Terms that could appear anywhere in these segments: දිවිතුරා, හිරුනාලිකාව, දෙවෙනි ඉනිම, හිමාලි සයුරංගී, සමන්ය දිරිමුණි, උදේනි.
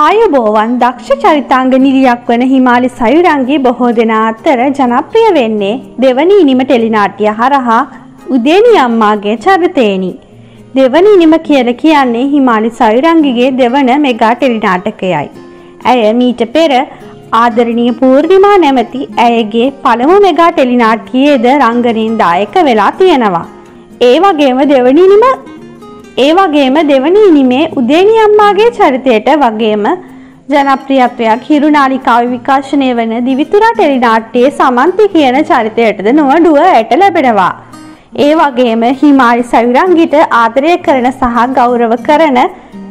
ආයුබෝවන් දක්ෂ චරිතාංග නිලියක් වන හිමාලි සයුරංගී බොහෝ දෙනා අතර ජනප්‍රිය වෙන්නේ දෙවනි ඉනිම ටෙලිනාට්‍ය හරහා උදේනි අම්මාගේ චරිතේනි. දෙවනි ඉනිම කියලා කියන්නේ හිමාලි සයුරංගීගේ දෙවන මෙගා ටෙලිනාටකයයි. ඇය මීට පෙර ආදරණීය පූර්ණිමා නැමැති ඇයගේ පළමු මෙගා ටෙලිනාට්‍යයේද රංගනයෙන් දායක වෙලා තියෙනවා. ඒ වගේම දෙවෙනි ඉනිමේ උදේනි අම්මාගේ චරිතයට වගේම ජනප්‍රියත්වයක් හිරුනාලිකාවේ විකාශනය වන දිවිතුරා ටෙලිනාට්‍යයේ සමන්ති කියන චරිතයටද නොඅඩුව ඇට ලැබෙනවා. ඒ වගේම හිමාලි සයුරංගීට ආදරය කරන සහ ගෞරව කරන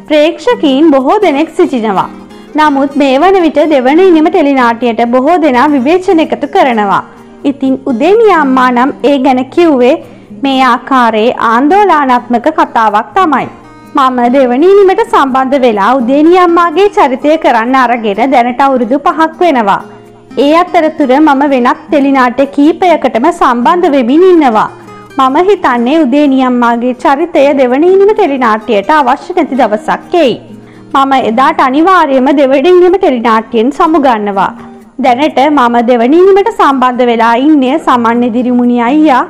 ප්‍රේක්ෂකයන් බොහෝ දෙනෙක් සිටිනවා. නමුත් මේ වන විට දෙවෙනි ඉනිම ටෙලිනාට්‍යයට බොහෝ දෙනා විවේචන එකතු කරනවා. ඉතින් උදේනි අම්මා නම් ඒ ගැන කිව්වේ මේ ආකාරයේ ආందోලනාත්මක කතාවක් තමයි. මම දෙවෙනි ඉනිමට සම්බන්ධ වෙලා උදේනි අම්මාගේ චරිතය කරන්න අරගෙන දැනට අවුරුදු 5ක් වෙනවා. ඒ අතරතුර මම වෙනත් ටෙලිනාට්‍ය කීපයකටම සම්බන්ධ වෙමින් ඉන්නවා. මම හිතන්නේ උදේනි අම්මාගේ චරිතය දෙවෙනි ඉනිම ටෙලිනාට්‍යයට අවශ්‍ය නැති දවසක් එයි. මම එදාට අනිවාර්යයෙන්ම දෙවෙනි ඉනිම ටෙලිනාට්‍යයෙන් සමුගන්නවා. දැනට මම දෙවෙනි ඉනිමට සම්බන්ධ වෙලා ඉන්නේ සමන්‍ය දිරිමුණි අයියා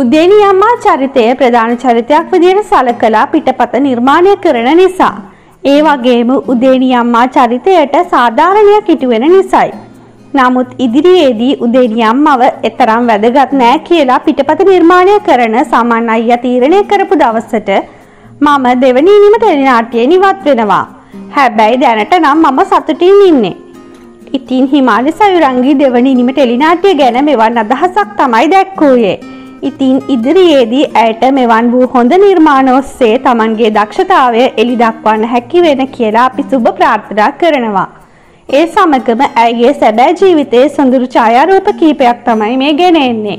උදේනි අම්මා චරිතය ප්‍රධාන චරිතයක් විදිහට සලකලා පිටපත නිර්මාණය කරන නිසා. ඒ වගේම උදේනි අම්මා චරිතයට සාධාරණයක් ඉටු වෙන නිසායි. නමුත් ඉදිරියේදී උදේනි අම්මව එතරම් වැදගත් නෑ කියලා පිටපත නිර්මාණය කරන සමන් අයියා තීරණය කරපු දවසට මම දෙවෙනි ඉනිම ටෙලිනාට්‍යයෙන් ඉවත් වෙනවා. හැබැයි දැනට නම් මම සතුටින් ඉන්නේ. ඉතින් හිමාලි සයුරංගී දෙවෙනි ඉනිම ටෙලිනාට්‍ය ගැන මෙවන් අදහසක් තමයි දැක්වුවේ. ඉතින් ඉදිරියේදී ඇයට මෙවන් වූ හොඳ නිර්මාණ ඔස්සේ Tamanගේ දක්ෂතාවය එළි දක්වන්න හැකි වෙන කියලා අපි සුබ ප්‍රාර්ථනා කරනවා. ඒ සමගම ඇයගේ සැබෑ ජීවිතයේ සොඳුරු ඡායාරූප කීපයක් තමයි මේ ගෙනෙන්නේ.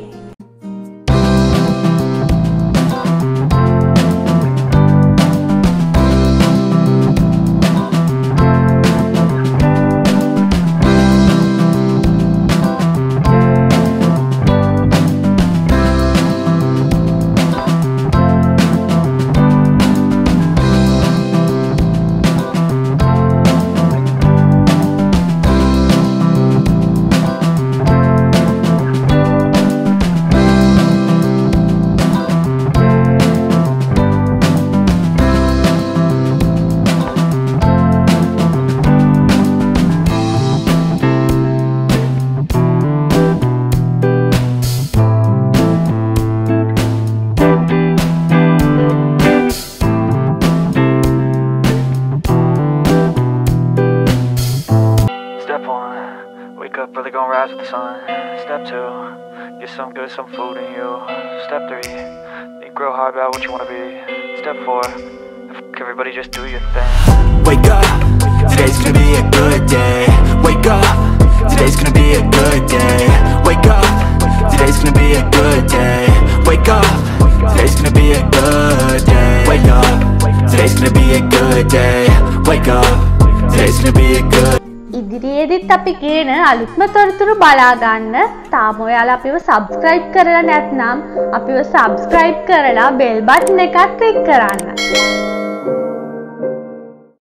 Really gonna rise with the sun. Step 2, get some good, some food in you. Step 3, think real hard about what you wanna be. Step 4, everybody just do your thing. Wake up, today's gonna be a good day. Wake up, today's gonna be a good day. Wake up, today's gonna be a good day. Wake up, today's gonna be a good day. Wake up, today's gonna be a good day. Wake up, today's gonna be a good day. ඉදිරියේදීත් අපි කියන අලුත්ම තොරතුරු බලා ගන්න. තාම ඔයාලා අපිව subscribe කරලා නැත්නම් අපිව subscribe කරලා bell button එකත් click කරන්න.